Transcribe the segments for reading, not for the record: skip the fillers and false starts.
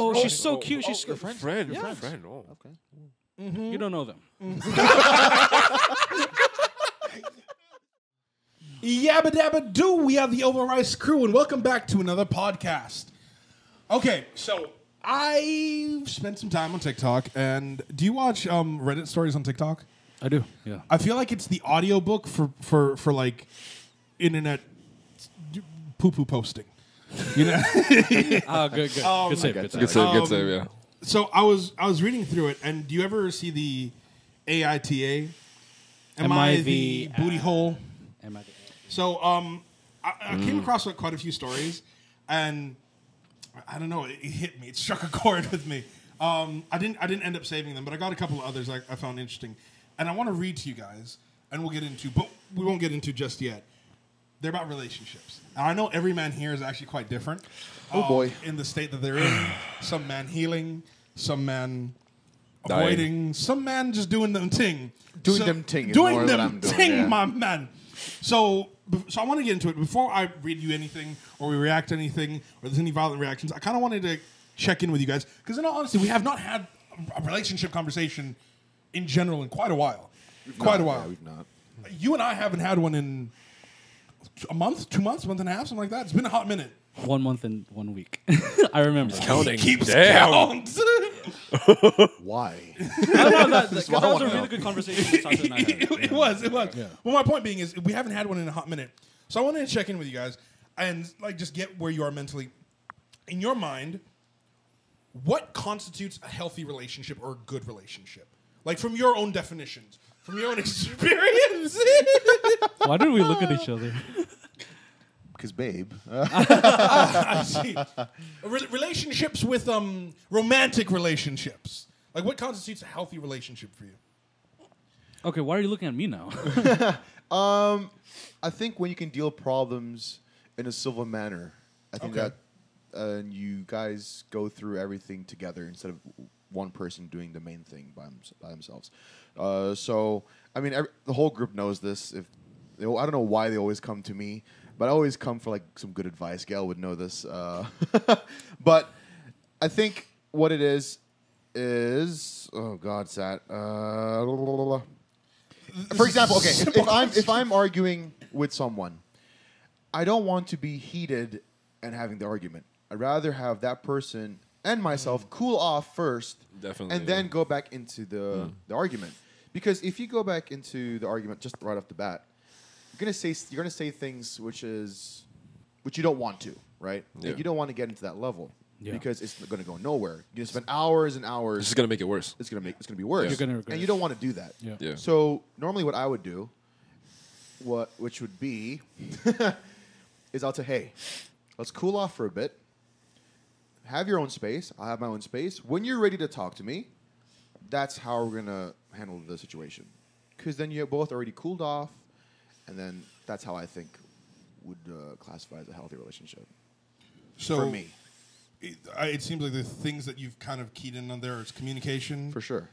Oh, she's so cute. She's your friend. Friend, yeah. Friend. Oh, okay. Mm-hmm. You don't know them. Yabba dabba do. We are the Over Rice crew, and welcome back to another podcast. Okay, so I've spent some time on TikTok, and do you watch Reddit stories on TikTok? I do. Yeah. I feel like it's the audiobook for like internet poo poo posting. You know? Oh, good. Good save. Yeah. So I was reading through it, and do you ever see the AITA? Am I the booty hole? Am I the? So I came across like, quite a few stories, and I don't know. It hit me. It struck a chord with me. I didn't end up saving them, but I got a couple of others I found interesting, and I want to read to you guys, and we'll get into, but we won't get into just yet. They're about relationships. And I know every man here is actually quite different. Oh, boy. In the state that they're in. Some man healing. Some man avoiding. Dying. Some man just doing them ting. Doing them ting, my man. So I want to get into it. Before I read you anything or we react to anything or there's any violent reactions, I kind of wanted to check in with you guys. Because in all honesty, we have not had a relationship conversation in general in quite a while. Yeah, we've not. You and I haven't had one in... A month, 2 months, month and a half, something like that. It's been a hot minute. 1 month and 1 week. I remember. He's counting. He keeps count. Why? That was a really good conversation. It was. Yeah. Well, my point being is we haven't had one in a hot minute. So I wanted to check in with you guys and like just get where you are mentally. In your mind, what constitutes a healthy relationship or a good relationship? Like from your own definitions. From your own experience. Why did we look at each other? Because, babe. I see. Relationships with romantic relationships. Like, what constitutes a healthy relationship for you? Okay, why are you looking at me now? I think when you can deal problems in a civil manner, I think that you guys go through everything together instead of one person doing the main thing by themselves. So, I mean, the whole group knows this. I don't know why they always come to me, but I always come for, like, some good advice. Gail would know this. But I think what it is... Oh, God, sad. For example, okay, if I'm arguing with someone, I don't want to be heated and having the argument. I'd rather have that person... and myself cool off first, then go back into the argument. Because if you go back into the argument just right off the bat, you're gonna say things which you don't want to, right? Yeah. Like you don't want to get into that level because it's gonna go nowhere. You're gonna spend hours and hours. This is gonna make it worse. It's gonna be worse. You're gonna regret and you don't want to do that. Yeah. Yeah. So normally, what I would do, which would be, is I'll say, hey, let's cool off for a bit. Have your own space. I'll have my own space. When you're ready to talk to me, that's how we're going to handle the situation. Because then you're both already cooled off, and then that's how I think would classify as a healthy relationship. So for me. It seems like the things that you've kind of keyed in on there is communication. For sure.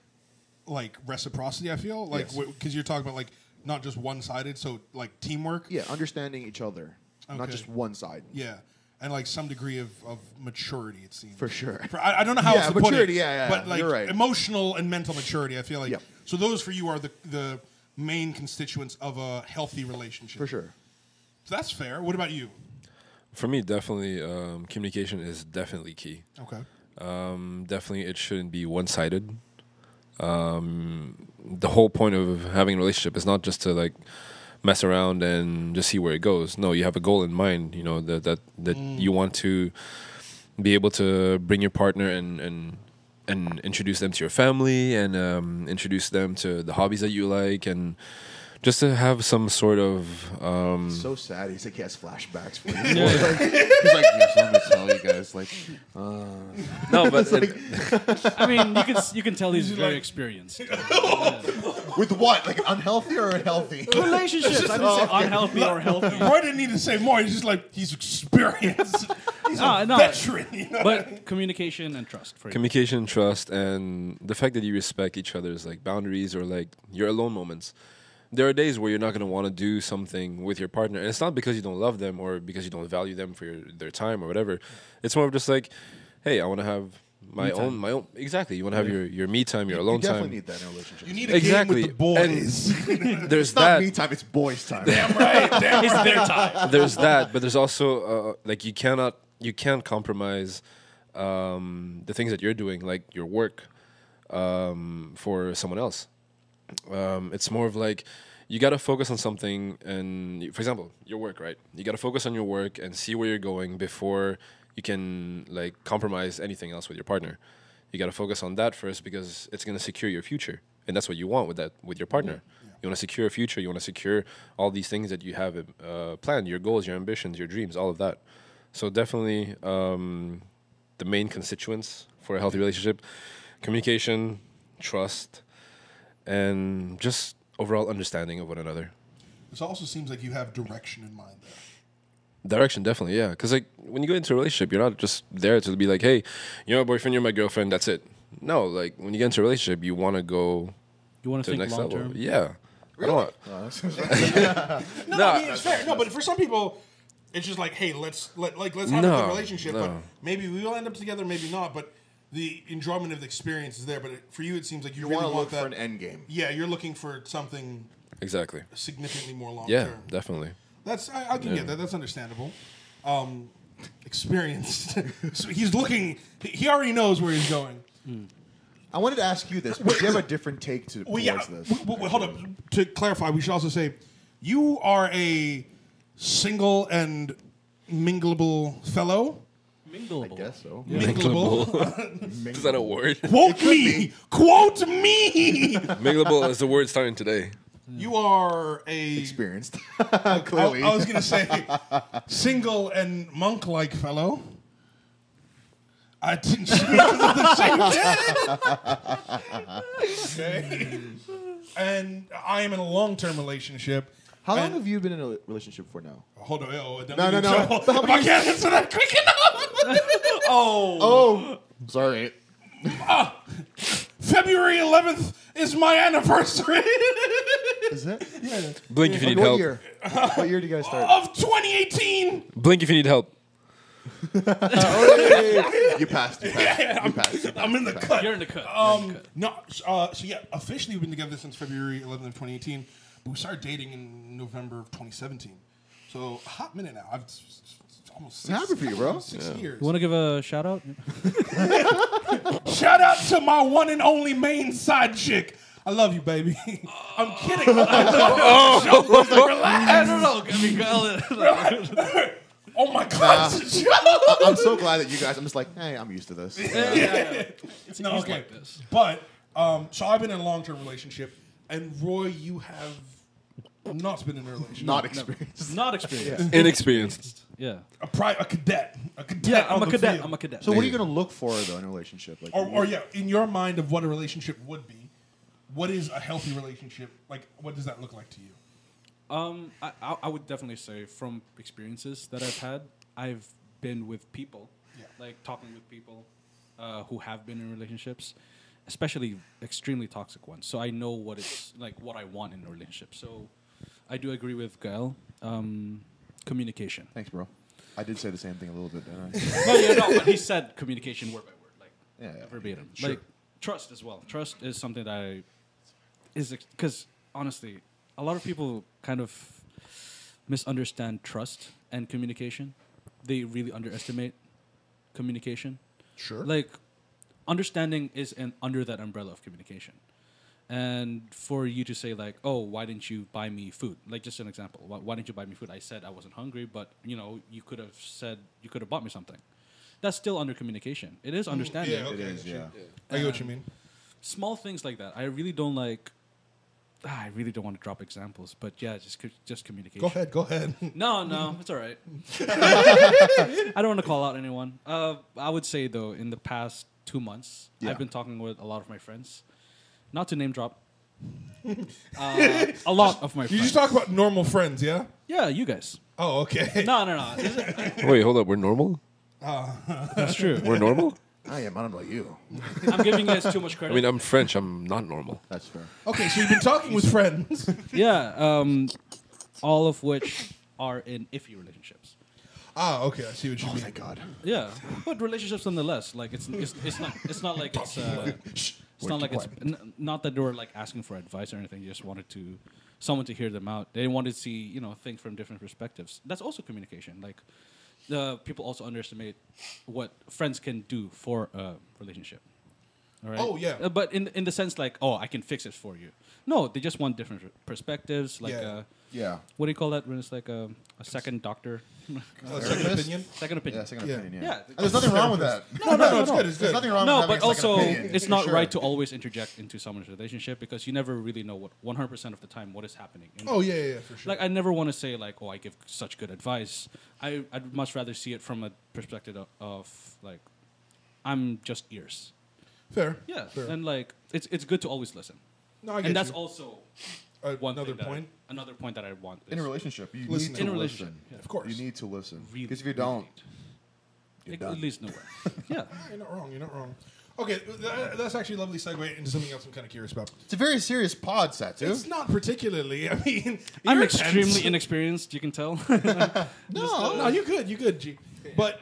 Like reciprocity, I feel. Like because you're talking about like not just one-sided, so like teamwork. Yeah, understanding each other. Okay. Not just one side. Yeah. And like some degree of maturity, it seems. For sure. I don't know how else to put it. Maturity, but like you're right. Emotional and mental maturity, I feel like. Yep. So those for you are the main constituents of a healthy relationship. For sure. So that's fair. What about you? For me, definitely, communication is definitely key. Okay. Definitely, it shouldn't be one-sided. The whole point of having a relationship is not just to like... mess around and just see where it goes. No, you have a goal in mind, you know, that you want to be able to bring your partner and introduce them to your family and introduce them to the hobbies that you like and just to have some sort of... so sad. He's like, he has flashbacks for you. He's like, yes, I'm going to tell you guys, like... No, but... I mean, you can tell he's very experienced. With what? Like unhealthy or healthy? Relationships. I didn't say unhealthy or healthy. Roy didn't need to say more. He's just like, he's experienced. He's a veteran. You know? But communication and trust. For you. Communication and trust and the fact that you respect each other's like boundaries or like your alone moments. There are days where you're not going to want to do something with your partner. And it's not because you don't love them or because you don't value them for their time or whatever. It's more of just like, hey, I want to have My own. Exactly. You want to have your me time, your alone time. You definitely need that in a relationship. You need a game with the boys. And there's it's not me time. It's boys time. Damn right. Damn right. It's their time. There's that, but there's also like you can't compromise the things that you're doing, like your work, for someone else. It's more of like you got to focus on something, and for example, your work, right? You got to focus on your work and see where you're going before you can like compromise anything else with your partner. You got to focus on that first because it's going to secure your future, and that's what you want with your partner. Yeah. You want to secure a future. You want to secure all these things that you have planned, your goals, your ambitions, your dreams, all of that. So definitely the main constituents for a healthy relationship: communication, trust, and just overall understanding of one another. This also seems like you have direction in mind there. Direction, definitely, yeah. Because like when you go into a relationship, you're not just there to be like, hey, you're my boyfriend, you're my girlfriend, that's it. No, like when you get into a relationship, you want to go to the next level. You want to think long term? Yeah. Really? No, I mean, it's fair. No, but for some people, it's just like, hey, let's have a good relationship. No. But maybe we will end up together, maybe not. But the enjoyment of the experience is there. But for you, it seems like you really want that. You want to look for an end game. Yeah, you're looking for something exactly significantly more long term. Yeah, definitely. That's I can get that. That's understandable. Experienced. So he's looking. He already knows where he's going. Mm. I wanted to ask you this. But you have a different take to towards this. Hold up. To clarify, we should also say you are a single and mingleable fellow. Mingleable. I guess so. Yeah. Mingleable. Is that a word? Quote me. Quote me. Mingleable is the word starting today. You are a... Experienced. Clearly. I was going to say, single and monk-like fellow. I didn't say the same thing. Okay. And I am in a long-term relationship. How long have you been in a relationship for now? Hold on. No. I can't answer that quick enough. Oh. Sorry. February 11th is my anniversary. Is it? Yeah. Blink if you need help. Year? What year do you guys start? Of 2018. Blink if you need help. You passed. I'm in the cut. You're in the cut. So yeah, officially we've been together since February 11th of 2018. But we started dating in November of 2017. So a hot minute now. I've almost happy for you, bro. 6 years. You want to give a shout out? Shout out to my one and only main side chick. I love you, baby. I'm kidding. Relax. Oh my God! I'm so glad that you guys. I'm just like, hey, I'm used to this. Yeah. It's not okay. Like this. But so I've been in a long-term relationship, and Roy, you have not been in a relationship. Not experienced. Yeah. Inexperienced. Yeah. A cadet. Yeah, I'm a cadet. So what are you going to look for, though, in a relationship? Like, in your mind of what a relationship would be, what is a healthy relationship? Like, what does that look like to you? I would definitely say from experiences that I've had, I've been with people, like talking with people who have been in relationships, especially extremely toxic ones. So I know what it's like, what I want in a relationship. So I do agree with Gael. Communication. Thanks, bro. I did say the same thing a little bit, didn't I? But he said communication word by word, like verbatim. Sure. Like trust as well. Trust is something that because honestly, a lot of people kind of misunderstand trust and communication. They really underestimate communication. Sure. Like, understanding is under that umbrella of communication. And for you to say like, oh, why didn't you buy me food? Like, just an example. Why didn't you buy me food? I said I wasn't hungry, but, you could have said you could have bought me something. That's still under communication. It is understanding. Yeah, okay. It is, yeah. I get what you mean. Small things like that. I really don't like... I really don't want to drop examples, but yeah, just communication. Go ahead. No, it's all right. I don't want to call out anyone. I would say, though, in the past 2 months, I've been talking with a lot of my friends. Not to name drop. A lot of my friends. You just talk about normal friends, yeah? Yeah, you guys. Oh, okay. No. Wait, hold up. We're normal? That's true. We're normal? I am. I don't know you. I'm giving you guys too much credit. I mean, I'm French. I'm not normal. That's fair. Okay, so you've been talking with friends. Yeah, all of which are in iffy relationships. Ah, okay, I see what you mean. Oh, thank God. Yeah, but relationships nonetheless. Like it's not like it's not that they were like asking for advice or anything. They just wanted to someone to hear them out. They wanted to see, you know, things from different perspectives. That's also communication. Like the people also underestimate what friends can do for a relationship. All right? Oh yeah. But in the sense like, oh, I can fix it for you. No, they just want different perspectives. Like yeah. Yeah. What do you call that when it's like a second doctor? Second opinion. Yeah, second opinion. Yeah. And there's nothing wrong with that. No, it's good. It's good. There's nothing wrong with that. No, but also, it's not right to always interject into someone's relationship because you never really know what 100% of the time what is happening. You know? Oh yeah, for sure. Like I never want to say like, oh, I give such good advice. I'd much rather see it from a perspective of like, I'm just ears. Fair. Yeah, fair. And like it's good to always listen. No, I get and that's you. Also. Another point that I want. In a relationship, you need to listen. Yeah. Of course. You need to listen. Because really, if you don't, you're done. It leads nowhere. Yeah. You're not wrong. You're not wrong. Okay, that's actually a lovely segue into something else I'm kind of curious about. It's a very serious pod, Satu. It's not particularly. I mean, I'm extremely inexperienced, you can tell. No, you're good. You're good, G. But...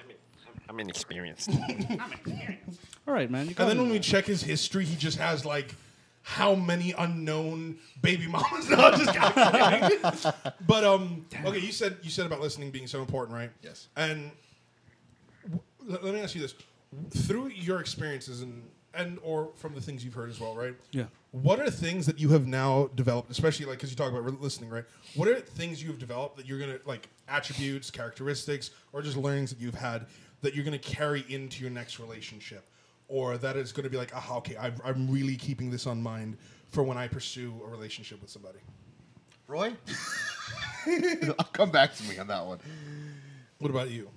I'm inexperienced. All right, man. You got and then when we check his history, he just has, like... How many unknown baby mamas? No, I'm just kidding. But okay, you said about listening being so important, right? Yes. And let me ask you this: through your experiences and or from the things you've heard as well, right? Yeah. What are things that you have now developed, especially like because you talk about listening, right? What are things you've developed that you're gonna like attributes, characteristics, or just learnings that you've had that you're gonna carry into your next relationship? Or that is going to be like, aha, okay, I'm really keeping this on mind for when I pursue a relationship with somebody. Roy? Come back to me on that one. What about you?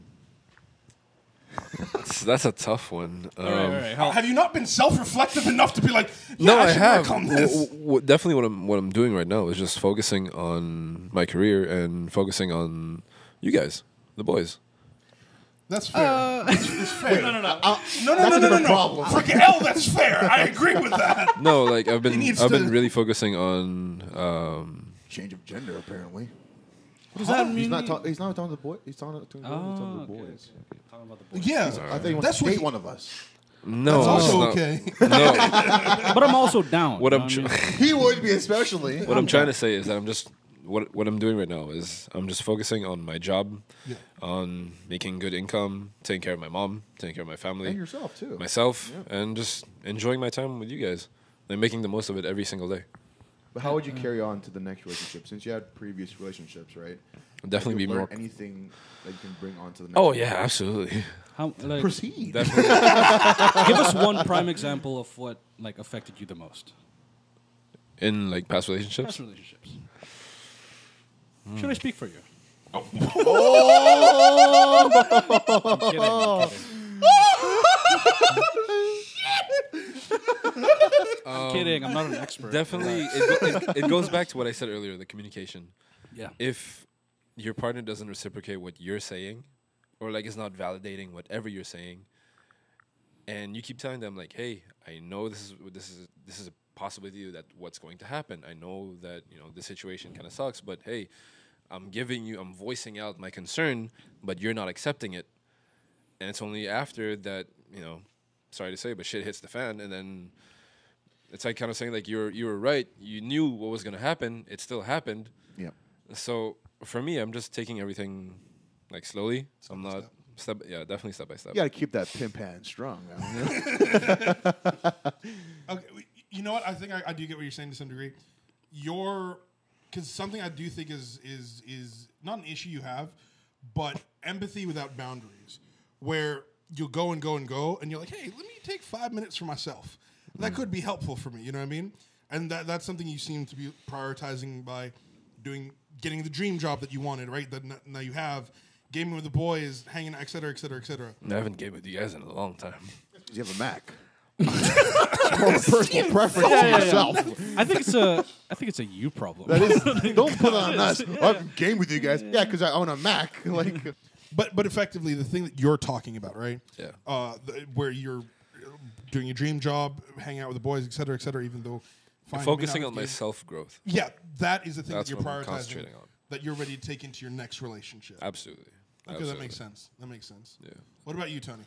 That's a tough one. All right. Have you not been self-reflective enough to be like, yeah, no, I have. Work on this? Definitely what I'm doing right now is just focusing on my career and focusing on you guys, the boys. That's fair. It's fair. No. Freaking hell, that's fair. I agree with that. No, like I've been really focusing on change of gender. Apparently, what does that mean? He's not talking to the boy. He's talking to the boys. Talking about the boys. Yeah, I think that's what one of us. No, that's also okay. No, but I'm also down. What I'm he would be especially. What I'm trying to say is that I'm just. What I'm doing right now is I'm just focusing on my job, on making good income, taking care of my mom, taking care of my family. And yourself, too. Myself, and just enjoying my time with you guys. And making the most of it every single day. But how would you carry on to the next relationship? Since you had previous relationships, right? Definitely be more... anything that you can bring on to the next relationship? Yeah, absolutely. How, like, proceed. Definitely. Give us one prime example of what like affected you the most. In like past relationships? Past relationships. Should I speak for you? Oh! I'm kidding. I'm kidding. I'm kidding. I'm not an expert. Definitely, it goes back to what I said earlier, the communication. Yeah. If your partner doesn't reciprocate what you're saying, or like is not validating whatever you're saying, and you keep telling them like, "Hey, I know this is a possibility that what's going to happen. I know that the situation kind of sucks, but hey, I'm voicing out my concern, but you're not accepting it." And it's only after that, sorry to say, but shit hits the fan, and then it's like kind of saying like you were right. You knew what was going to happen. It still happened. Yeah. So for me, I'm just taking everything like slowly. I'm not. Step, yeah, definitely step by step. You got to keep that pimp hand strong. Okay. You know what? I think I do get what you're saying to some degree. Because something I do think is not an issue you have, but empathy without boundaries, where you'll go and go and go, and you're like, hey, let me take 5 minutes for myself. That could be helpful for me. You know what I mean? And that's something you seem to be prioritizing by getting the dream job that you wanted, right? That now you have gaming with the boys, hanging, et cetera, et cetera, et cetera. I haven't gamed with you guys in a long time. You have a Mac. More personal preference to yourself. Yeah. I think it's a you problem. That is, don't put it on us. Yeah. Well, I can game with you guys. Yeah, because I own a Mac. Like, but effectively, the thing that you're talking about, right? Yeah. Where you're doing your dream job, hanging out with the boys, et cetera, even though focusing on my self growth. Yeah, that is the thing that you're prioritizing. Concentrating on. That you're ready to take into your next relationship. Absolutely. Okay, that makes sense. That makes sense. Yeah. What about you, Tony?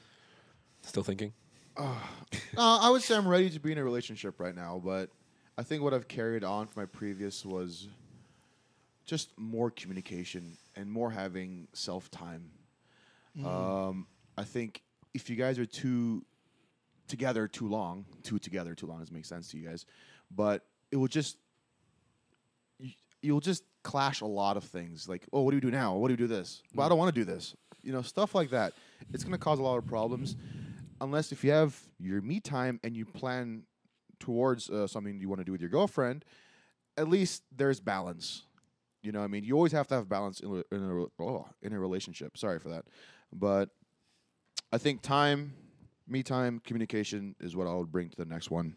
Still thinking? I would say I'm ready to be in a relationship right now, but I think what I've carried on from my previous was just more communication and more having self-time. Mm-hmm. I think if you guys are too together too long doesn't make sense to you guys, but it will just, you'll just clash a lot of things. Like, oh, what do we do now? What do we do this? Well, I don't want to do this. You know, stuff like that. It's going to cause a lot of problems. Unless if you have your me time and you plan towards something you want to do with your girlfriend, at least there's balance. You know what I mean? You always have to have balance in a relationship. Sorry for that. But I think time, me time, communication is what I would bring to the next one.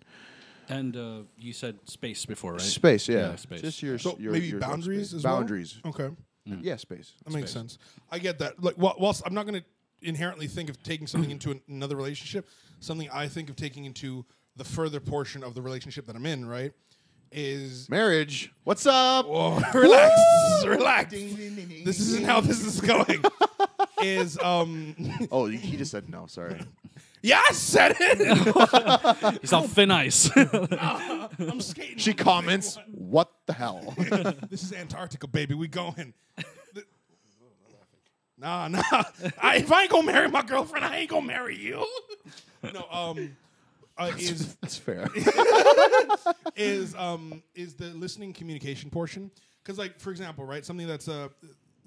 And you said space before, right? Space, yeah. Space. Just your maybe your boundaries as well? Boundaries. Okay. Mm. Yeah, space. That makes sense. I get that. Like, whilst I'm not going to inherently think of taking something into another relationship, something I think of taking into the further portion of the relationship that I'm in, right, is... marriage. What's up? Whoa, relax. Relax. This isn't how this is going. Is... oh, he just said no. Sorry. Yeah, I said it. He's on thin ice. I'm skating. She comments, "What the hell?" This is Antarctica, baby. We going. Nah. If I ain't gonna marry my girlfriend, I ain't gonna marry you. No. That's fair. Is the listening communication portion? Because, like, for example, right, something that's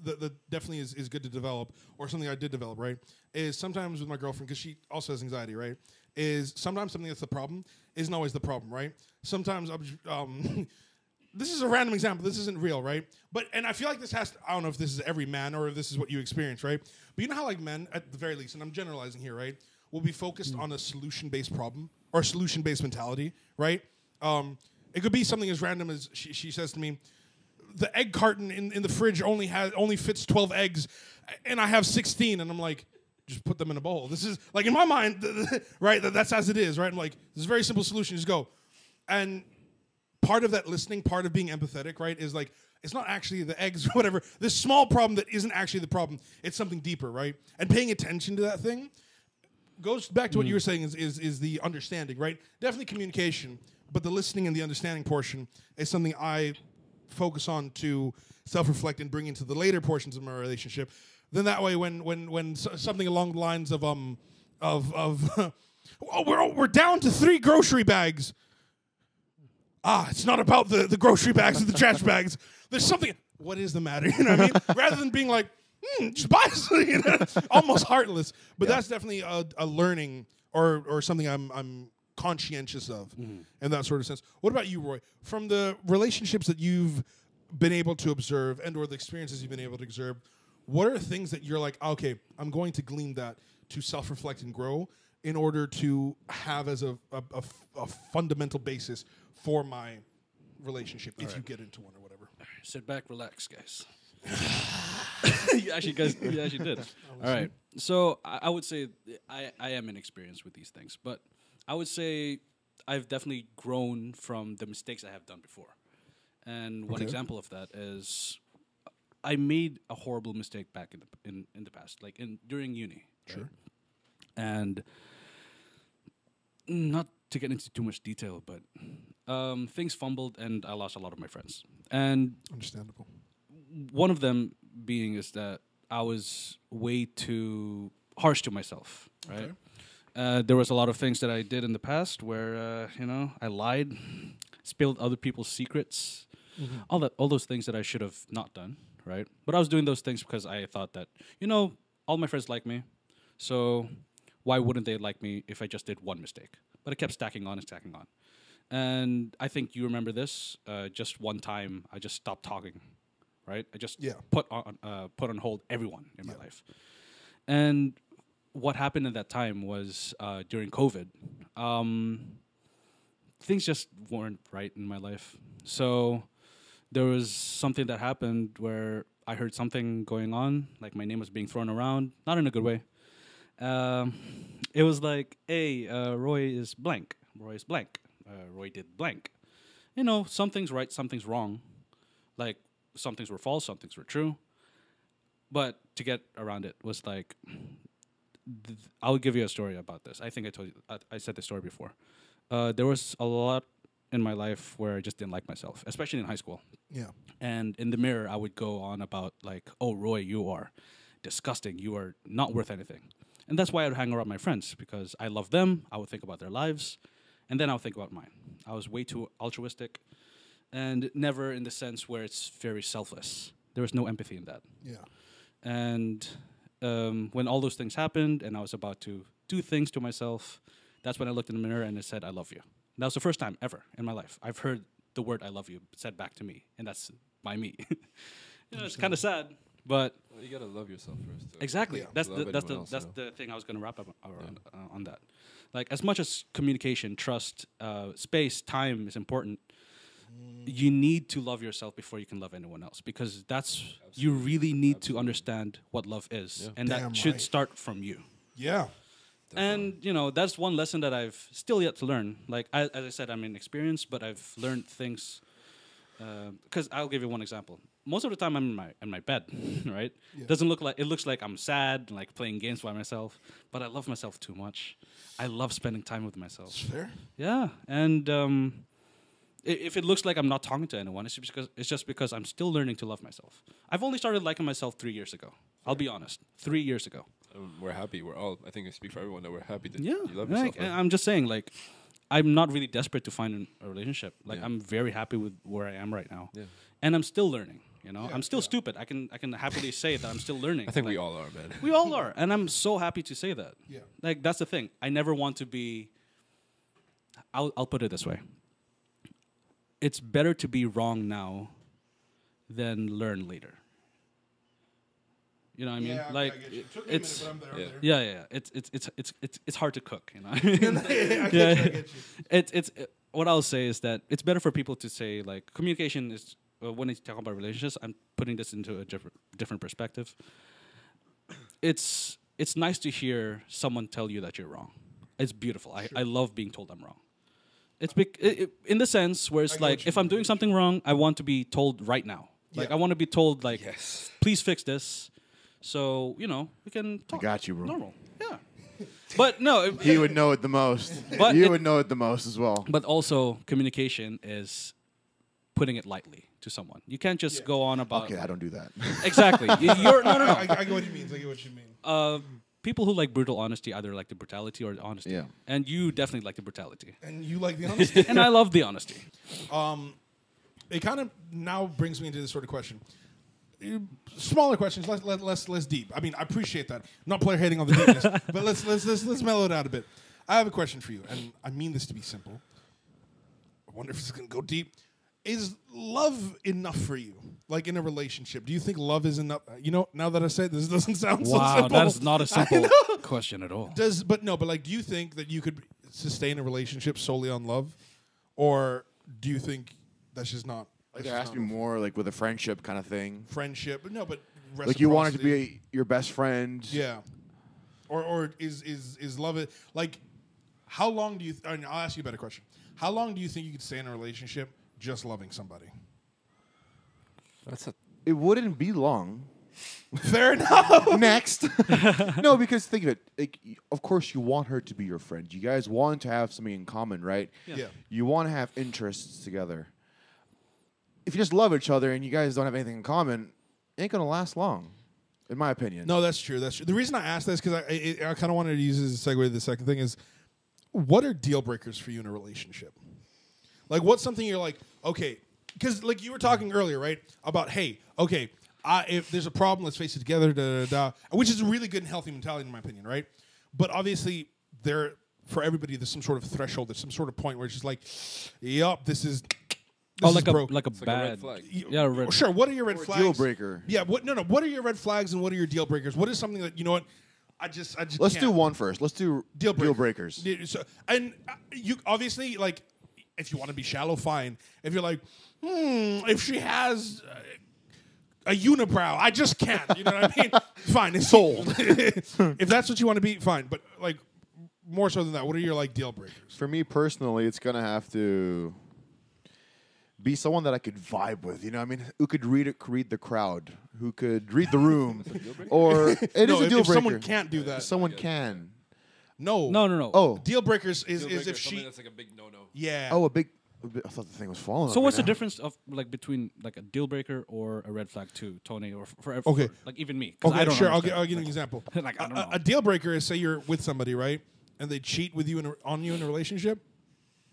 that definitely is good to develop, or something I did develop, right, is sometimes with my girlfriend, because she also has anxiety, right, is sometimes something that's the problem isn't always the problem, right? Sometimes, this is a random example, this isn't real, right? But, and I feel like this has to, I don't know if this is every man or if this is what you experience, right? But you know how, like, men, at the very least, and I'm generalizing here, right, will be focused on a solution-based problem, or solution-based mentality, right? It could be something as random as she says to me, the egg carton in the fridge only fits 12 eggs, and I have 16, and I'm like, just put them in a bowl. This is, like, in my mind, right, that's as it is, right? I'm like, this is a very simple solution, just go. And part of that listening, part of being empathetic, right, is like, it's not actually the eggs or whatever, this small problem that isn't actually the problem, it's something deeper, right? And paying attention to that thing goes back to what you were saying is the understanding, right? Definitely communication, but the listening and the understanding portion is something I... focus on to self-reflect and bring into the later portions of my relationship. Then that way, when something along the lines of we're down to 3 grocery bags. It's not about the grocery bags and the trash bags. There's something. What is the matter? You know what I mean? Rather than being like, just buy something, you know? Almost heartless. But that's definitely a learning or something I'm conscientious of, in that sort of sense. What about you, Roy? From the relationships that you've been able to observe and or the experiences you've been able to observe, what are things that you're like, okay, I'm going to glean that to self-reflect and grow in order to have as a fundamental basis for my relationship, if you get into one or whatever? All right, sit back, relax, guys. you actually did. All right. So I would say I am inexperienced with these things, but I would say I've definitely grown from the mistakes I have done before. And one example of that is I made a horrible mistake back in the past, like during uni. Sure. Right? And not to get into too much detail, but things fumbled and I lost a lot of my friends. And understandable. One of them being is that I was way too harsh to myself, right? Okay. There was a lot of things that I did in the past where, I lied, spilled other people's secrets, all those things that I should have not done, right? But I was doing those things because I thought that, all my friends like me, so why wouldn't they like me if I just did one mistake? But I kept stacking on. And I think you remember this, just one time I just stopped talking, right? I just put on hold everyone in my life. And... what happened at that time was during COVID, things just weren't right in my life. So there was something that happened where I heard something going on, like my name was being thrown around, not in a good way. It was like, hey, Roy is blank. Roy did blank. Some things right, some things wrong. Like some things were false, some things were true. But to get around it was like, I'll give you a story about this. I think I told you, I said this story before. There was a lot in my life where I just didn't like myself, especially in high school. Yeah. And in the mirror, I would go on about like, oh, Roy, you are disgusting. You are not worth anything. And that's why I would hang around my friends, because I love them. I would think about their lives. And then I would think about mine. I was way too altruistic and never in the sense where it's very selfless. There was no empathy in that. Yeah. And when all those things happened and I was about to do things to myself, that's when I looked in the mirror and I said, I love you. And that was the first time ever in my life I've heard the word I love you said back to me. And that's by me. You know, it's kind of sad, but... Well, you got to love yourself first. Though. Exactly. Yeah. That's the thing I was going to wrap up around, on that. Like, as much as communication, trust, space, time is important, you need to love yourself before you can love anyone else, because that's... Absolutely. You really need to understand what love is. Yeah. And that should start from you. Yeah. Definitely. And, you know, that's one lesson that I've still yet to learn. Like, as I said, I'm inexperienced, but I've learned things. Because I'll give you one example. Most of the time, I'm in my bed, right? Yeah. Doesn't look like... It looks like I'm sad, like playing games by myself. But I love myself too much. I love spending time with myself. Sure. Yeah. And if it looks like I'm not talking to anyone, it's just because I'm still learning to love myself. I've only started liking myself 3 years ago. Fair. I'll be honest. 3 years ago. We're happy. We're all... I think I speak for everyone that we're happy that you love yourself. Right? I'm just saying, like, I'm not really desperate to find a relationship. Like, I'm very happy with where I am right now. Yeah. And I'm still learning, you know? Yeah, I'm still stupid. I can happily say that I'm still learning. I think, like, we all are, man. We all are. And I'm so happy to say that. Yeah. Like, that's the thing. I never want to be... I'll put it this way. It's better to be wrong now than learn later. You know what I mean? Like, it's it's hard to cook, you know. What I'll say is that it's better for people to say, like, communication is when they talk about relationships. I'm putting this into a different perspective. It's nice to hear someone tell you that you're wrong. It's beautiful. I love being told I'm wrong. It's in the sense where it's like, if I'm doing something wrong, I want to be told right now. Like, I want to be told, like, please fix this. So, you know, we can talk. I got you, bro. Normal. Yeah. But no. He would know it the most. But you would know it the most as well. But also, communication is putting it lightly to someone. You can't just go on about... Okay, I don't do that. Exactly. No. I get what you mean. I get what you mean. People who like brutal honesty either like the brutality or the honesty. Yeah. And you definitely like the brutality. And you like the honesty. And I love the honesty. It kind of now brings me into this sort of question. Smaller questions, less deep. I mean, I appreciate that. I'm not player hating on the deepness, but let's mellow it out a bit. I have a question for you, and I mean this to be simple. I wonder if it's gonna go deep. Is love enough for you, like in a relationship? Do you think love is enough? You know, now that I say it, this doesn't sound so simple. Wow, that is not a simple question at all. Do you think that you could sustain a relationship solely on love, or do you think that's just not? Like, there has to be more, like, with a friendship kind of thing. Friendship, no, but reciprocity. Like, you want it to be your best friend. Yeah. Or is love it? Like, how long do you? I'll ask you a better question. How long do you think you could stay in a relationship just loving somebody? It wouldn't be long. Fair enough. Next. No, because think of it. Like, of course, you want her to be your friend. You guys want to have something in common, right? Yeah. You want to have interests together. If you just love each other and you guys don't have anything in common, it ain't going to last long, in my opinion. No, that's true. That's true. The reason I asked this, because I kind of wanted to use it as a segue to the second thing, is what are deal breakers for you in a relationship? Like, what's something you're like, okay, because, like, you were talking earlier, right, about, hey, okay, if there's a problem, let's face it together, which is a really good and healthy mentality, in my opinion, right? But obviously, for everybody, there's some sort of threshold, there's some sort of point where it's just like, yup, this is... This like a red flag. Yeah, red. Sure. What are your red flags? Deal breaker. Yeah. What are your red flags and what are your deal breakers? What is something that, you know what? I just. Let's do one first. Let's do deal breakers. So, and you obviously, like, if you want to be shallow, fine. If you're like, if she has a unibrow, I just can't. You know what I mean? Fine. It's sold. If that's what you want to be, fine. But, like, more so than that, what are your, like, deal breakers? For me personally, it's gonna have to be someone that I could vibe with, you know what I mean? Who could read the crowd, who could read the room, or it no, is a deal breaker. If someone can't do that. Someone can. No. No, no, no. Oh. Deal breakers is if she... That's like a big no-no. Yeah. Oh, a big... I thought the thing was falling. So what's the difference of like between like a deal breaker or a red flag to Tony or for okay. Like even me? Okay, I don't sure. I'll give you an example. Like, I don't know. A deal breaker is, say you're with somebody, right? And they cheat with you on you in a relationship.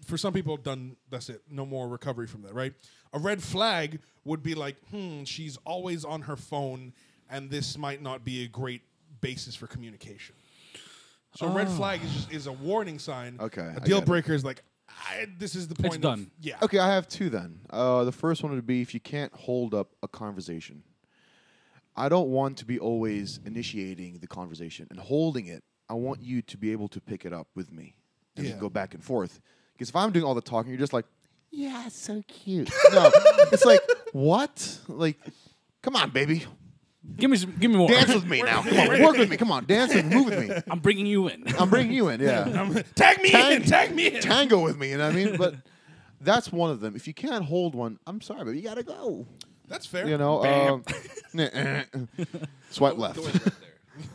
For some people, done. That's it. No more recovery from that, right? A red flag would be like, she's always on her phone, and this might not be a great basis for communication. So a red flag is a warning sign. Okay, a deal breaker is like, this is the point. It's done. Yeah. Okay, I have two then. The first one would be if you can't hold up a conversation. I don't want to be always initiating the conversation and holding it. I want you to be able to pick it up with me and go back and forth. Because if I'm doing all the talking, you're just like, yeah, so cute. No, it's like, what? Like, come on, baby. Give me more. Dance with me now. Come on, work with me. Come on, dance and move with me. I'm bringing you in. Yeah. Tag me in. Tango with me, you know what I mean? But that's one of them. If you can't hold one, I'm sorry, but you got to go. That's fair. You know, swipe left. Right there.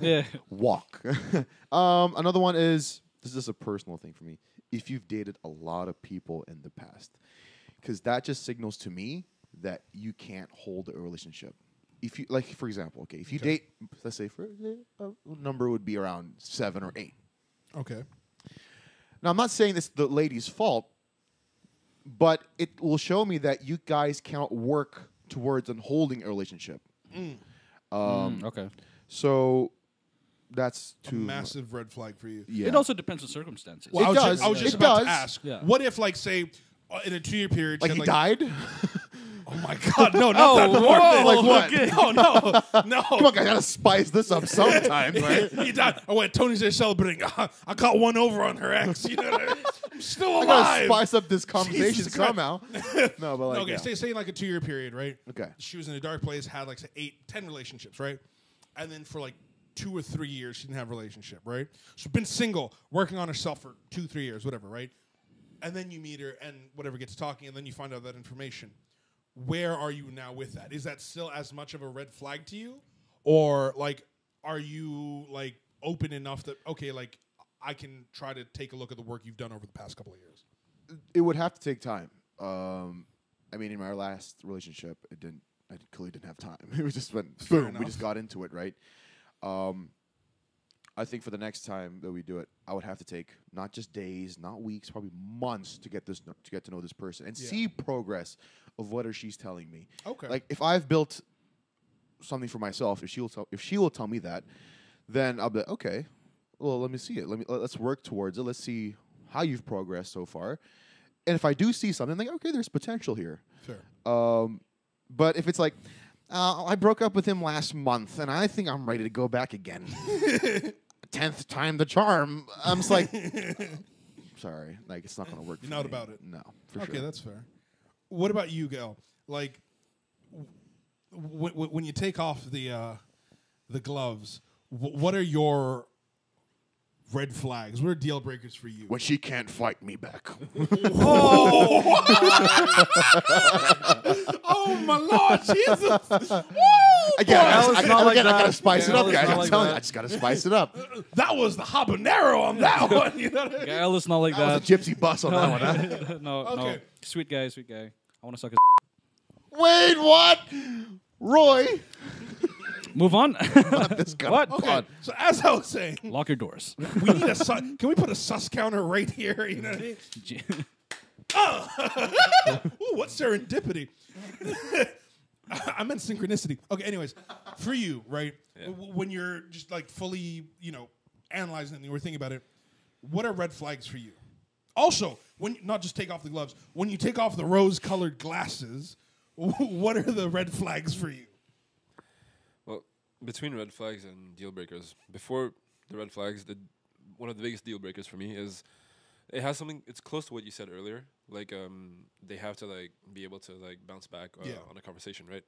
Yeah. Walk. Another one is, this is a personal thing for me, if you've dated a lot of people in the past. Because that just signals to me that you can't hold a relationship. If you, like, for example, okay, if you date, let's say for a number would be around 7 or 8. Okay. Now, I'm not saying it's the lady's fault, but it will show me that you guys cannot work towards and holding a relationship. Okay. So... That's too a massive red flag for you. Yeah. It also depends on circumstances. Well, I was just about to ask. Yeah. What if, like, say, in a 2-year period, like he died? Oh my God! No, not that hard. Like what? Okay. No. Come on, guys, I gotta spice this up sometime, right? He died. I went. Tony's there celebrating. I got one over on her ex. You know what I mean? I'm still alive. I gotta spice up this conversation somehow. No, but like, say like a 2-year period, right? Okay. She was in a dark place. Had like say 8, 10 relationships, right? And then for like 2 or 3 years, she didn't have a relationship, right? She's been single, working on herself for 2, 3 years, whatever, right? And then you meet her and whatever gets talking, and then you find out that information. Where are you now with that? Is that still as much of a red flag to you? Or, like, are you, like, open enough that, okay, like, I can try to take a look at the work you've done over the past couple of years? It would have to take time. I mean, in my last relationship, I clearly didn't have time. It was just when, boom, we just got into it, right? I think for the next time that we do it, I would have to take not just days, not weeks, probably months to get to know this person and see progress of what she's telling me. Okay. Like if I've built something for myself, if she will tell me that, then I'll be like, okay. Well, let me see it. Let's work towards it. Let's see how you've progressed so far. And if I do see something, I'm like, okay, there's potential here. Sure. But if it's like, I broke up with him last month, and I think I'm ready to go back again. 10th time the charm. I'm just like, sorry, like it's not gonna work. You're not about it. No, for sure. Okay, that's fair. What about you, Gil? Like, when you take off the gloves, what are your red flags? What are deal breakers for you? When she can't fight me back. Oh my Lord, Jesus! Woo! Again, I gotta spice it up, guys. I'm telling you, I just gotta spice it up. That was the habanero on that one. You know what I mean? Gael's not like that. That was a gypsy bus on that one. Huh? No. Sweet guy. I want to suck his. Wait, what? Roy. Move on. What? Okay. So as I was saying, lock your doors. We need a can we put a sus counter right here? You know what I mean? Ooh, what serendipity. I meant synchronicity. Okay, anyways, for you, right? Yeah. When you're just like fully, you know, analyzing it and you were thinking about it, what are red flags for you? Also, when not just take off the gloves, when you take off the rose-colored glasses, what are the red flags for you? Well, between red flags and deal breakers, before the red flags, one of the biggest deal breakers for me is it has something. It's close to what you said earlier. Like they have to like be able to like bounce back on a conversation, right?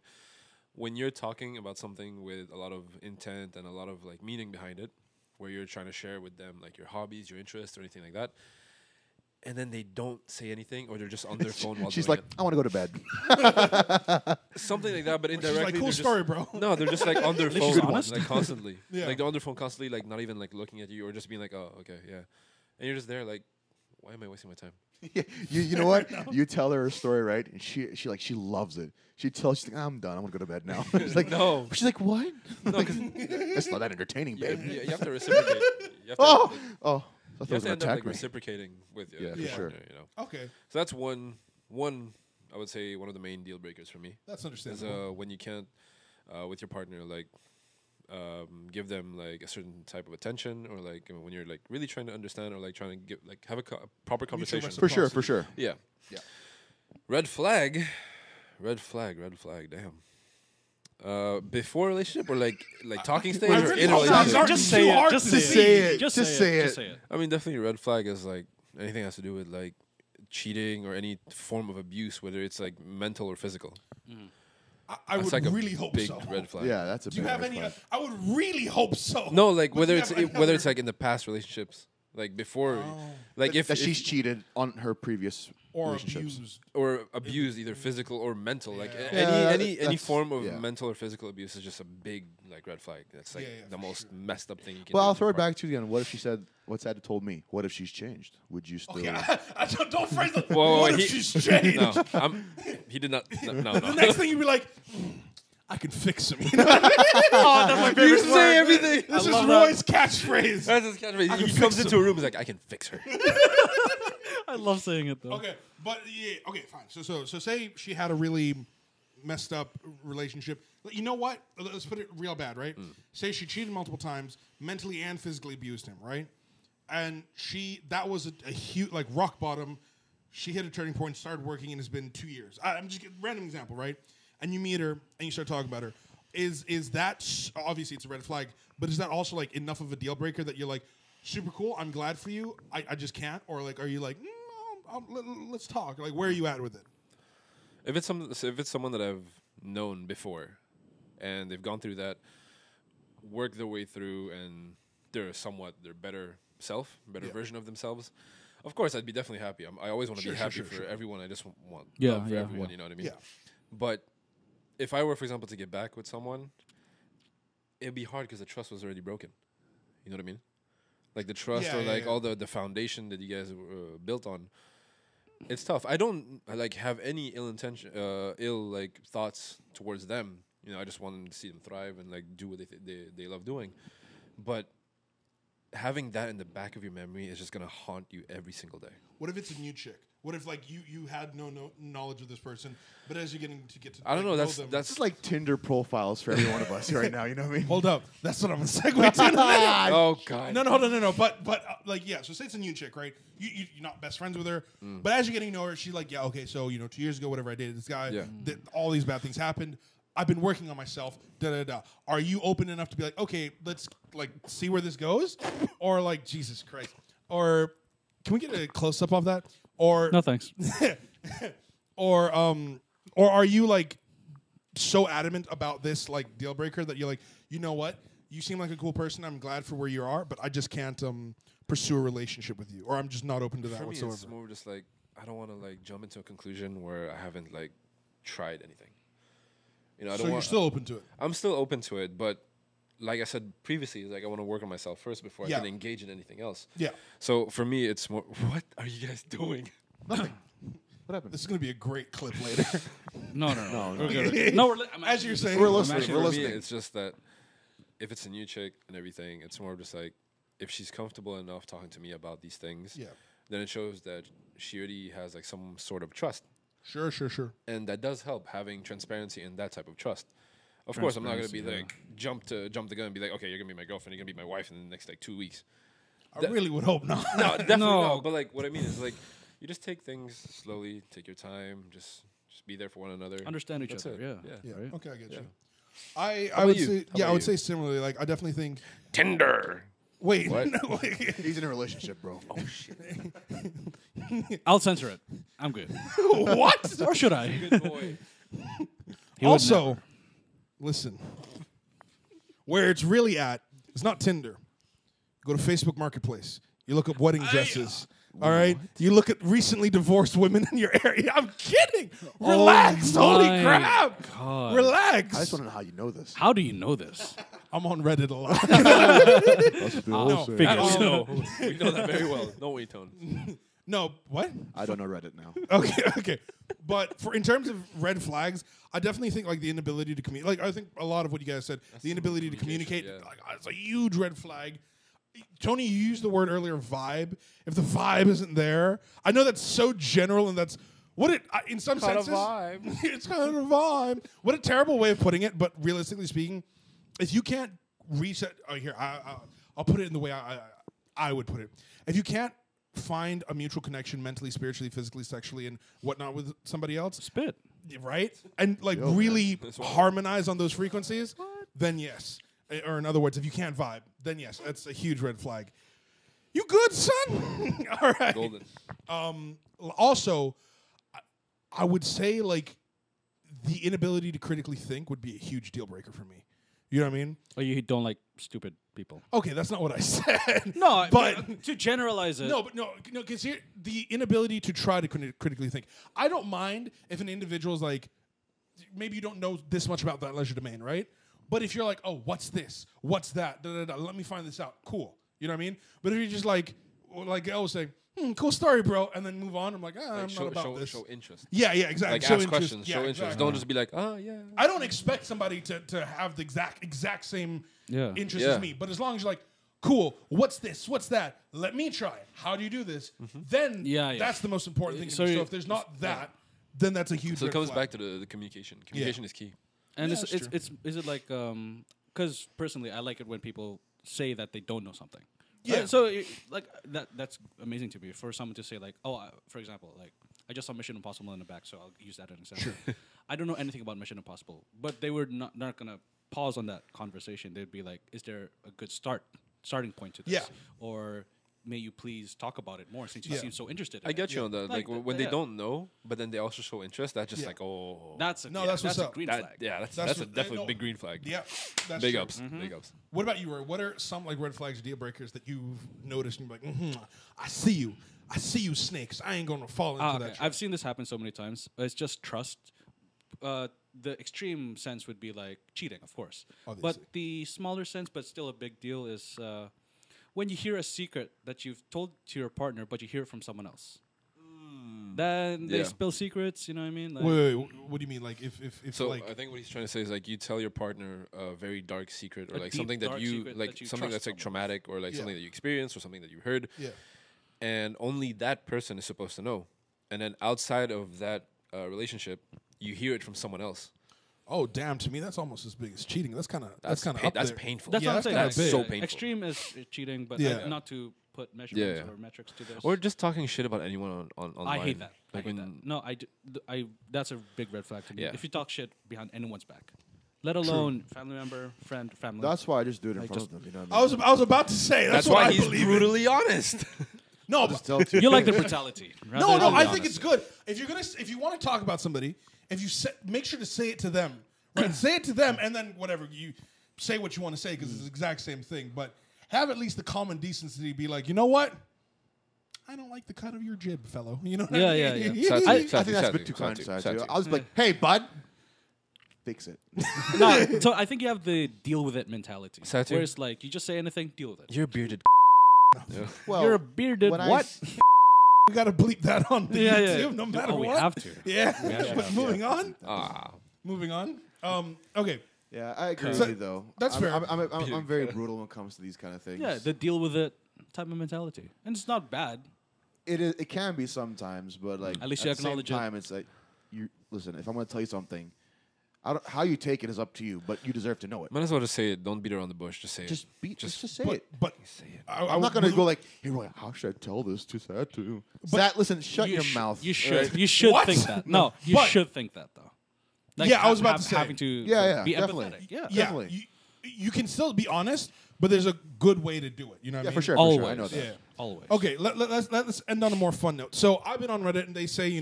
When you're talking about something with a lot of intent and a lot of like meaning behind it, where you're trying to share with them like your hobbies, your interests, or anything like that, and then they don't say anything, or they're just on their phone while she's doing like, it. I want to go to bed. Something like that, but indirectly. She's like, cool story, bro. No, they're just like on their phone, like constantly. Yeah. Like they're on their phone constantly, like not even like looking at you or just being like, oh, okay, yeah. And you're just there like, why am I wasting my time? Yeah, you know what? No. You tell her a story, right? And she loves it. She's like, oh, I'm done. I'm gonna go to bed now. She's like, no. She's like, what? No, because that's not that entertaining, babe. Yeah, you have to reciprocate. You have to end up reciprocating with you. Yeah, for sure. You know? Okay. So that's one. I would say one of the main deal breakers for me. That's understandable. Is, when you can't with your partner, like give them like a certain type of attention, or like when you're like really trying to understand, or like trying to get like have a proper conversation. For sure. Yeah. Red flag. Damn. Before relationship or like talking stage or in relationship? Just say it. I mean, definitely red flag is like anything that has to do with like cheating or any form of abuse, whether it's like mental or physical. Mm. I would like really hope so. Big red flag. Yeah, that's a big red flag. Do you have any? I would really hope so. No, like whether it's like in the past relationships, like before, like if she's cheated on her previous relationships or abused, either physical or mental, like any form of mental or physical abuse is just a big like red flag. That's like the most messed up thing you can do. Well, I'll throw it back to you again. What if she said? What's Ada told me? What if she's changed? Would you still? Okay, don't phrase it. What if she's changed? No, he did not. No. The next thing you'd be like, I can fix him. You know what I mean? Oh, that's my favorite word. You say everything. This is Roy's catchphrase. That's his catchphrase. He comes into a room, he's like, I can fix her. I love saying it though. Okay, but yeah. Okay, fine. So say she had a really messed up relationship. You know what? Let's put it real bad, right? Mm. Say she cheated multiple times, mentally and physically abused him, right? And that was a huge, like, rock bottom. She hit a turning point, started working, and it's been 2 years. I'm just getting a random example, right? And you meet her, and you start talking about her. Is that, obviously it's a red flag, but is that also, like, enough of a deal breaker that you're like, super cool, I'm glad for you, I just can't? Or, like, are you like, let's talk? Like, where are you at with it? If it's someone that I've known before, and they've gone through that, worked their way through, and they're better version of themselves. Of course, I'd be definitely happy. I always want to be happy for everyone. I just want love for everyone. Yeah. You know what I mean? Yeah. But if I were, for example, to get back with someone, it'd be hard because the trust was already broken. You know what I mean? Like the trust all the foundation that you guys built on. It's tough. I don't like have any ill thoughts towards them. You know, I just want them to see them thrive and like do what they love doing. But having that in the back of your memory is just gonna haunt you every single day. What if it's a new chick? What if like you had no knowledge of this person, but as you're getting to I don't know. That's just like Tinder profiles for every one of us right now. You know what I mean? Hold up, that's what I'm gonna segue to. Oh god. No. But like yeah. So say it's a new chick, right? You're not best friends with her, but as you're getting to know her, she's like yeah okay. So you know 2 years ago, whatever I dated this guy, all these bad things happened. I've been working on myself. Are you open enough to be like, okay, let's like see where this goes, or like Jesus Christ, or can we get a close up of that? Or no thanks. Or are you like so adamant about this like deal breaker that you're like, you know what, you seem like a cool person. I'm glad for where you are, but I just can't pursue a relationship with you, or I'm just not open to that whatsoever. For me, it's more just like I don't want to like jump into a conclusion where I haven't like tried anything. You know, you're still open to it? I'm still open to it, but like I said previously, like I want to work on myself first before I can engage in anything else. Yeah. So for me, it's more, what are you guys doing? Nothing. What happened? This is going to be a great clip later. No. As you're saying, we're listening. Me, it's just that if it's a new chick and everything, it's more just like if she's comfortable enough talking to me about these things, then it shows that she already has like some sort of trust. Sure. And that does help, having transparency and that type of trust. Of course, I'm not going to be like jump the gun and be like, okay, you're going to be my girlfriend, you're going to be my wife in the next like 2 weeks. I really would hope not. No, definitely not. But like what I mean is like you just take things slowly, take your time, just be there for one another. Understand each other. Yeah. Right? Okay, I get you. I would say similarly, like I definitely think Tinder. Wait, no, he's in a relationship, bro. Oh, shit. I'll censor it. I'm good. What? Or should I? Good boy. Also, listen, where it's really at, it's not Tinder. Go to Facebook Marketplace. You look up wedding dresses. All right, you look at recently divorced women in your area. I'm kidding. Relax. Oh, holy crap. God. Relax. I just want to know how you know this. How do you know this? I'm on Reddit a lot. We know that very well. Don't wait, Tone. No, what? I don't know Reddit now. Okay. But in terms of red flags, I definitely think like the inability to communicate. Like I think a lot of what you guys said, the inability to communicate, it's a huge red flag. Tony, you used the word earlier, vibe. If the vibe isn't there, I know that's so general and that's what it, in some senses, it's kind of a vibe. What a terrible way of putting it, but realistically speaking, if you can't reset, I'll put it in the way I would put it. If you can't find a mutual connection mentally, spiritually, physically, sexually, and whatnot with somebody else, spit. Right? And like really harmonize on those frequencies, then yes. Or in other words, if you can't vibe, then yes, that's a huge red flag. You good, son? All right. Golden. Also, I would say like the inability to critically think would be a huge deal breaker for me. You know what I mean? Oh, you don't like stupid people. Okay, that's not what I said. No, but to generalize it. No, because here the inability to try to critically think. I don't mind if an individual's like, maybe you don't know this much about that leisure domain, right? But if you're like, oh, what's this? What's that? Da, da, da, let me find this out. Cool. You know what I mean? But if you're just like I was saying, cool story, bro, and then move on, I'm like, I'm not about this. Show interest. Yeah, exactly. Like, ask questions, show interest. Exactly. Don't just be like, oh, yeah. I don't expect somebody to have the exact same interest as me. But as long as you're like, cool, what's this? What's that? Let me try it. How do you do this? Then that's the most important thing. So if there's not that, then that's a huge So it comes back to the communication. Communication is key. And is it like, because personally, I like it when people say that they don't know something. Yeah. So like that's amazing to me for someone to say like, oh, for example, like I just saw Mission Impossible in the back, so I'll use that as an example. Sure. I don't know anything about Mission Impossible, but they were not gonna pause on that conversation. They'd be like, is there a good starting point to this? Yeah. Or may you please talk about it more since you seem so interested in it. I get you on that. Like when they don't know, but then they also show interest, that's just like, oh. That's a green flag. That's definitely a big green flag. Yeah. That's big ups. Mm-hmm. Big ups. What about you, Rory? What are some like red flags, deal breakers that you've noticed and you're like, I see you. I see you snakes. I ain't going to fall into that trap. I've seen this happen so many times. It's just trust. The extreme sense would be like cheating, of course. Obviously. But the smaller sense, but still a big deal is... when you hear a secret that you've told to your partner, but you hear it from someone else, then they spill secrets. You know what I mean? Like wait, what do you mean? Like if so, like I think what he's trying to say is like you tell your partner a very dark secret, or like something that you like, something that's like traumatic, or like something that you experienced, or something that you heard, and only that person is supposed to know. And then outside of that relationship, you hear it from someone else. Oh damn! To me, that's almost as big as cheating. That's kind of painful. That's what I'm saying. That's so painful. Extreme is cheating, but not to put measurements or metrics to this. Or just talking shit about anyone online. I hate that. Like I hate that. No, I that's a big red flag to me. Yeah. If you talk shit behind anyone's back, let alone family member, friend, family. That's why I just do it in front of them. You know what I mean? I was about to say that's why I believe he's brutally honest. No, but you like the brutality. No, I think it's good. If you want to talk about somebody. If you make sure to say it to them, right? Say it to them, and then whatever you say, what you want to say, because it's the exact same thing. But have at least the common decency to be like, you know what? I don't like the cut of your jib, fellow. You know what I mean? Yeah. I think that's a bit too kind. I was like, hey, bud, fix it. No, so I think you have the deal with it mentality, where it's like you just say anything, deal with it. You're bearded. Well, you're a bearded what? We gotta bleep that on the YouTube, no matter what. We have to. Yeah. But moving on. Moving on. Okay. Yeah, I agree with you though. That's fair. I'm very brutal when it comes to these kind of things. Yeah, the deal with it type of mentality, and it's not bad. It can be sometimes, but like at least you acknowledge it. Time, it's like you listen. If I'm gonna tell you something, how you take it is up to you, but you deserve to know it. Might as well just say it. Don't beat around the bush. Just say it. Just say it. But say it. I'm not gonna go like, hey, Roy, how should I tell this to Satu? Sat, listen, shut your mouth. You should. Right? You should think that. No, you should think that though. Like, I was about to say having to be empathetic. Yeah, definitely. You can still be honest, but there's a good way to do it. You know what I mean? For sure. Always. For sure. I know that. Yeah. Always. Okay. Let's end on a more fun note. So I've been on Reddit, and they say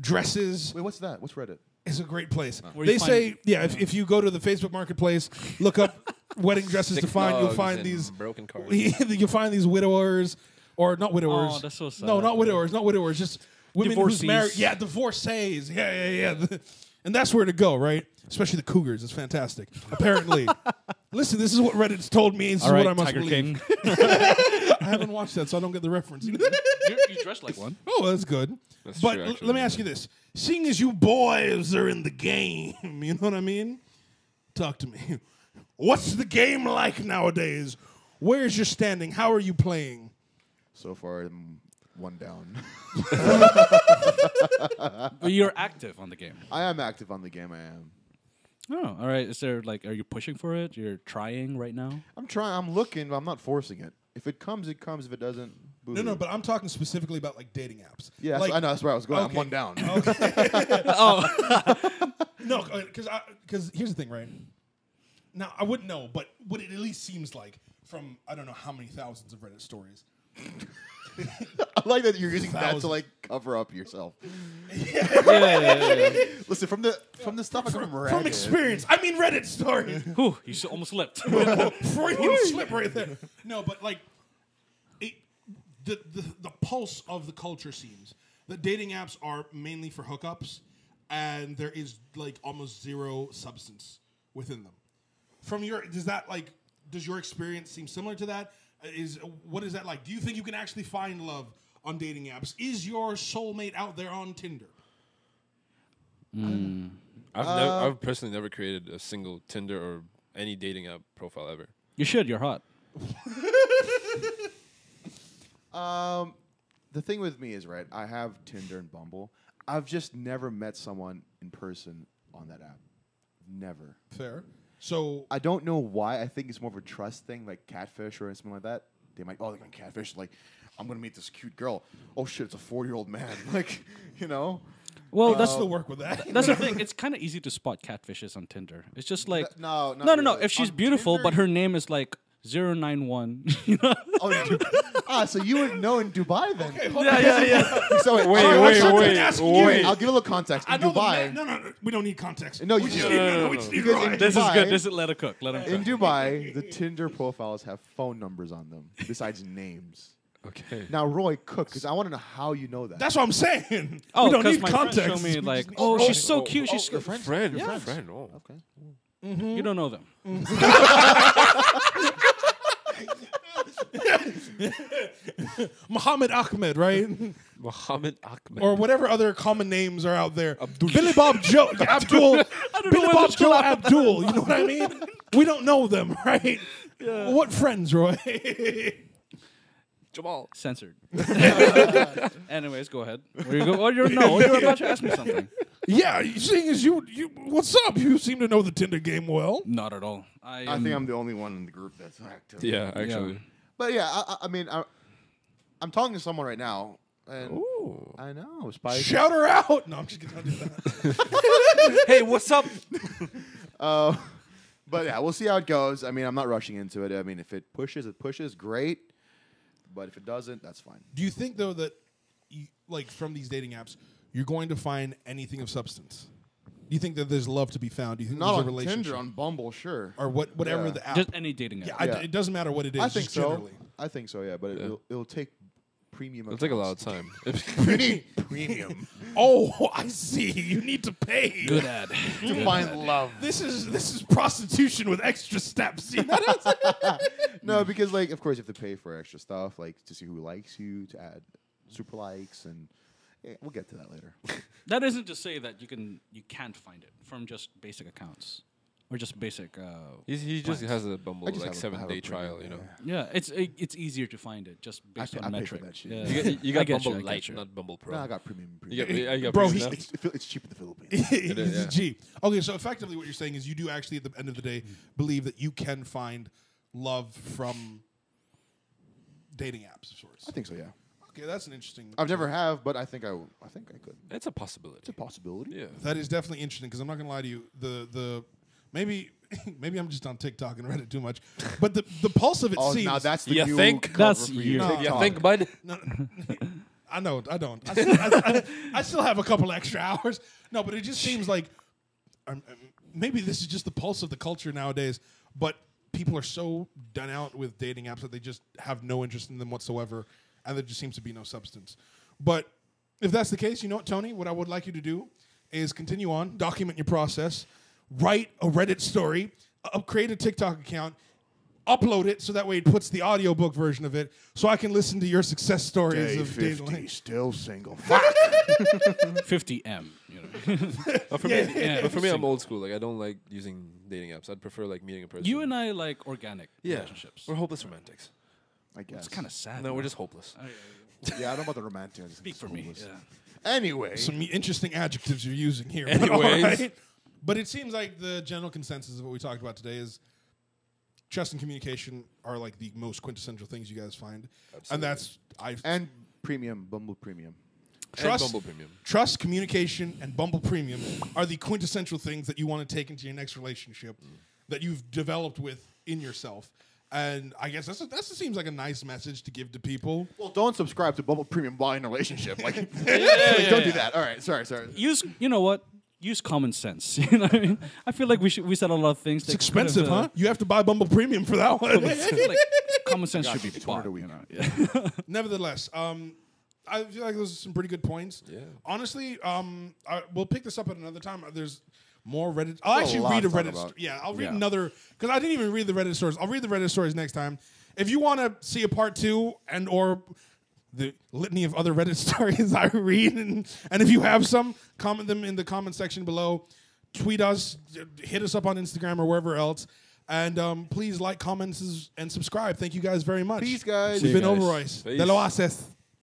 dresses. Wait, what's that? What's Reddit? It's a great place. They say, if you go to the Facebook Marketplace, look up wedding dresses to find, you'll find these broken cars. You'll find these widowers Or not widowers. Oh, that's so sad. No, not widowers. Not widowers. Just women who's married. Yeah, divorcees. Yeah. And that's where to go, right? Especially the cougars. It's fantastic. Apparently. Listen, this is what Reddit's told me. This is what I must believe. I haven't watched that, so I don't get the reference. You dress like one. Oh, that's good. That's but true, actually, let me ask you this. Seeing as you boys are in the game, you know what I mean? Talk to me. What's the game like nowadays? Where is your standing? How are you playing? So far, I'm one down. But you're active on the game. I am active on the game. I am. Oh, all right. Is there like, are you pushing for it? You're trying right now? I'm trying. I'm looking, but I'm not forcing it. If it comes, it comes. If it doesn't, boo. No, but I'm talking specifically about like dating apps. Yeah, like, I know. That's where I was going. Okay. I'm one down. Okay. Oh. No, because here's the thing, right? Now, I wouldn't know, but what it at least seems like from, I don't know how many thousands of Reddit stories. I like that you're using that to like cover up yourself. Yeah. Listen, from the stuff I come from experience. I mean, Reddit stories. Whew, you almost slipped. Freudian slip right there. No, but like the pulse of the culture seems that dating apps are mainly for hookups, and there is like almost zero substance within them. From your does your experience seem similar to that? What is that like? Do you think you can actually find love on dating apps? Is your soulmate out there on Tinder? I've personally never created a single Tinder or any dating app profile ever. You should. You're hot. The thing with me is, right, I have Tinder and Bumble. I've just never met someone in person on that app. Never. Fair. So I don't know why. I think it's more of a trust thing, like catfish or something like that. They might, they're going to catfish. Like, I'm going to meet this cute girl. Oh, shit, it's a 40-year-old man. Like, you know. Well, that's the work with that. That's the thing. It's kind of easy to spot catfishes on Tinder. It's just like, no. If she's beautiful, Tinder, but her name is like 091. You know? So you would know in Dubai then. Okay, yeah. So wait. I'll give a little context. In Dubai. No, we don't need context. No, you do. No. This is good. This is let it cook. Let him cook. In Dubai, the Tinder profiles have phone numbers on them besides names. Okay. Now, Roy, cook, because I want to know how you know that. That's what I'm saying. Oh, we don't need my context. Friend showed me, like, she's so cute. She's your friend. Friend. Oh, okay. Mm-hmm. You don't know them. Muhammad Ahmed, right? Muhammad Ahmed. Or whatever other common names are out there. Billy Bob Joe Abdul. Billy Bob Joe Abdul. You know what I mean? We don't know them, right? Yeah. What friends, Roy? Jamal. Censored. Anyways, go ahead. You're about to ask me something. Yeah, seeing as you what's up? You seem to know the Tinder game well. Not at all. I think I'm the only one in the group that's active. Yeah, actually. Yeah. But yeah, I'm talking to someone right now. And ooh. I know. Spicy. Shout her out. No, I'm just going to do that. Hey, what's up? But yeah, we'll see how it goes. I mean, I'm not rushing into it. I mean, if it pushes, great. But if it doesn't, that's fine. Do you think, though, that from these dating apps, you're going to find anything of substance? Do you think that there's love to be found? Do you think there's a relationship? Not on Tinder, on Bumble, sure. Or whatever the app. Just any dating app. Yeah, yeah. It doesn't matter what it is. I think so. Generally. I think so, yeah. But it'll take premium. It'll take a lot of time. Premium. Oh, I see. You need to pay. Good ad. To find love. This is prostitution with extra steps. You know what I'm saying? No, because, like, of course, you have to pay for extra stuff, like to see who likes you, to add super likes and... Yeah, we'll get to that later. That isn't to say that you can't find it from just basic accounts or just basic. He just has a Bumble like 7-day trial, you know. Yeah, it's easier to find it just based on metric. Yeah. You got Bumble Lite, not Bumble Pro. No, I got premium. You got bro, premium it's cheap in the Philippines. It's cheap. Okay, so effectively, what you're saying is you do actually, at the end of the day, believe that you can find love from dating apps of sorts. I think so. Yeah. Okay, that's an interesting... I've never have, but I think I could. It's a possibility. Yeah. That is definitely interesting, because I'm not going to lie to you. Maybe I'm just on TikTok and Reddit too much, but the pulse of it seems... Now that's the you think? That's you. You think, bud? No, I know. I don't. I still have a couple extra hours. No, but it just seems like... maybe this is just the pulse of the culture nowadays, but people are so done out with dating apps that they just have no interest in them whatsoever. and there just seems to be no substance. But if that's the case, you know what, Tony? What I would like you to do is continue on, document your process, write a Reddit story, create a TikTok account, upload it so that way it puts the audiobook version of it so I can listen to your success stories of dating. Day 50, still single. 50M. You know. But for me, but for me, I'm old school. Like, I don't like using dating apps. I'd prefer like meeting a person. You and I like organic relationships. We're hopeless romantics. I guess. It's kind of sad. No, we're just hopeless. Yeah, I don't know about the romantics. Speak for me. Yeah. Anyway. Some interesting adjectives you're using here. Anyways. Right? But it seems like the general consensus of what we talked about today is trust and communication are like the most quintessential things you guys find. Absolutely. And that's... And premium, Bumble Premium. Trust, communication, and Bumble Premium are the quintessential things that you want to take into your next relationship that you've developed with in yourself. And I guess that seems like a nice message to give to people. Well, don't subscribe to Bumble Premium while in a relationship. Like, don't do that. All right, sorry. You know what? Use common sense. You know what I mean? I feel like we said a lot of things. It's expensive, huh? You have to buy Bumble Premium for that one. Like, common sense should be bought. Nevertheless, I feel like those are some pretty good points. Yeah. Honestly, we'll pick this up at another time. There's more Reddit. I'll actually read a Reddit story. Yeah, I'll read another, because I didn't even read the Reddit stories. I'll read the Reddit stories next time. If you want to see a part two and or the litany of other Reddit stories I read, and if you have some, comment them in the comment section below. Tweet us, hit us up on Instagram or wherever else. And please like, comment, and subscribe. Thank you guys very much. Peace, guys. It's been Over Rice. De lo haces.